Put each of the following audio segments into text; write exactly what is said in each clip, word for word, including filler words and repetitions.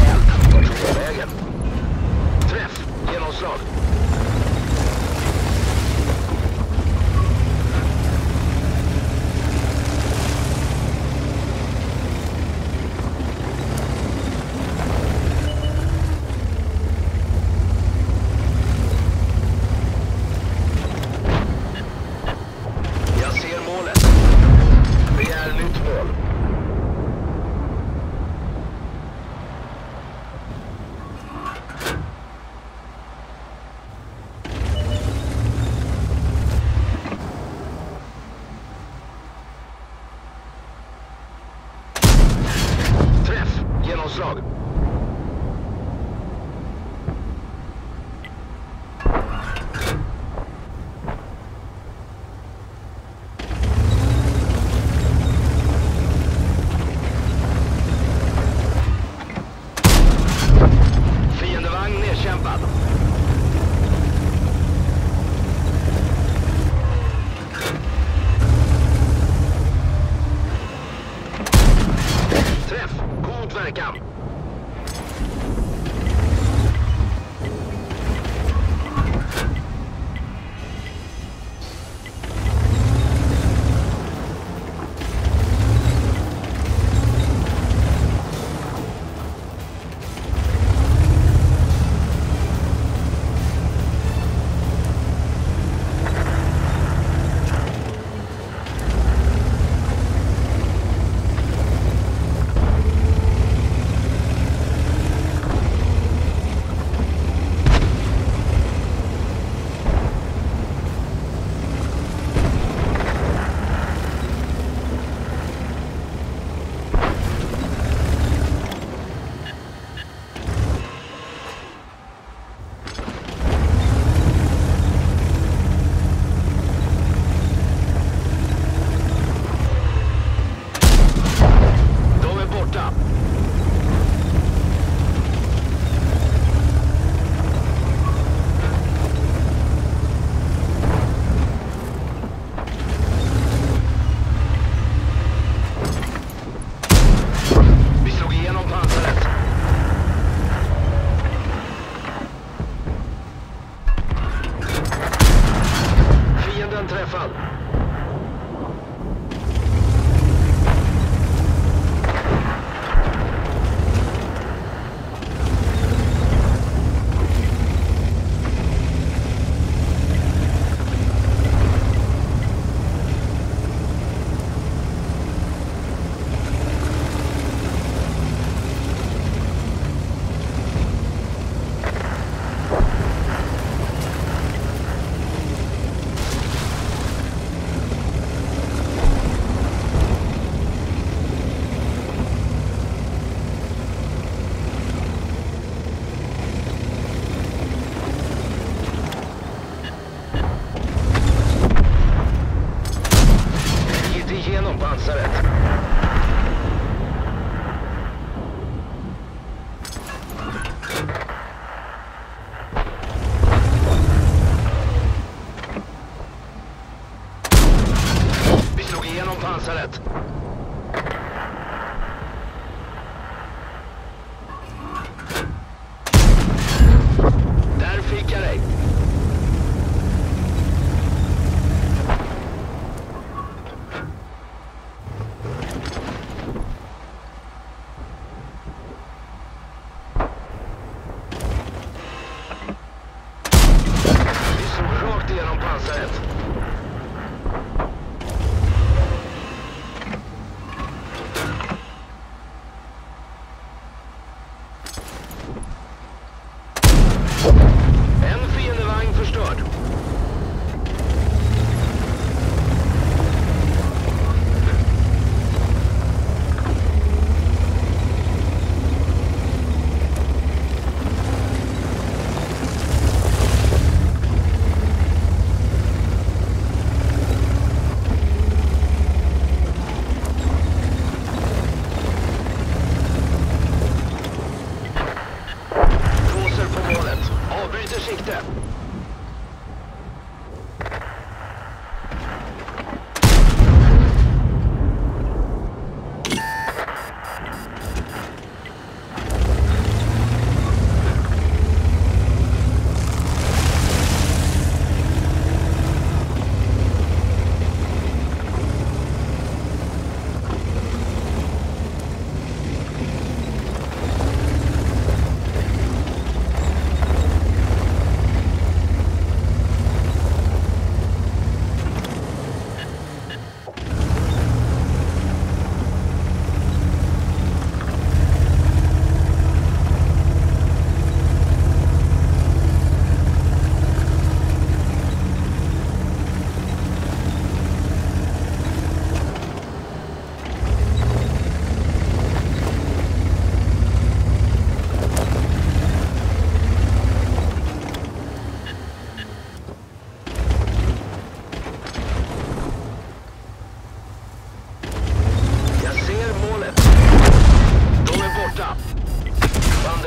Vägen. Träff. Genomslag.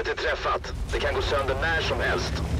Huset är träffat. Det kan gå sönder när som helst.